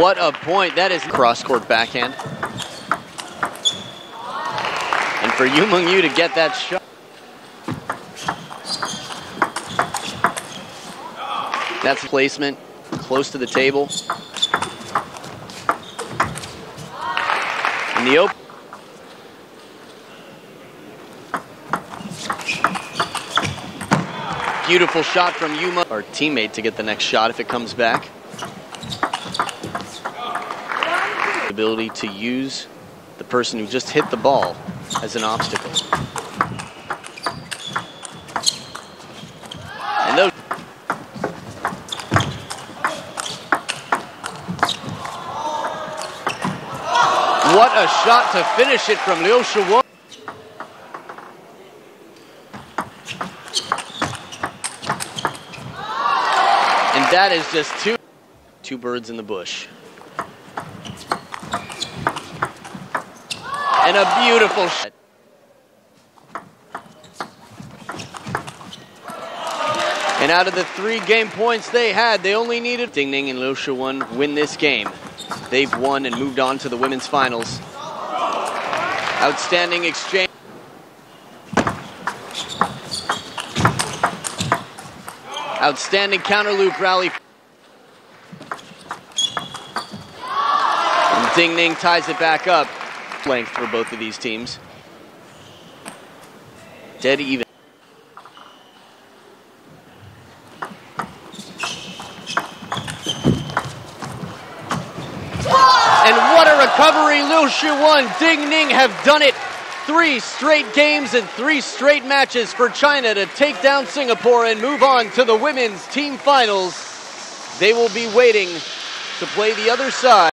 What a point. That is cross-court backhand. And for Yu Mengyu to get that shot. That's placement close to the table. In the open. Beautiful shot from Yu Mengyu. Our teammate to get the next shot if it comes back. Ability to use the person who just hit the ball as an obstacle. And those what a shot to finish it from Liu Shiwen. And that is just two birds in the bush. And a beautiful shot. And out of the 3 game points they had, they only needed Ding Ning and Liu Shiwen win this game. They've won and moved on to the women's finals. Outstanding exchange. Outstanding counter loop rally. And Ding Ning ties it back up. Length for both of these teams. Dead even. And what a recovery, Liu Shiwen, Ding Ning have done it. 3 straight games and 3 straight matches for China to take down Singapore and move on to the women's team finals. They will be waiting to play the other side.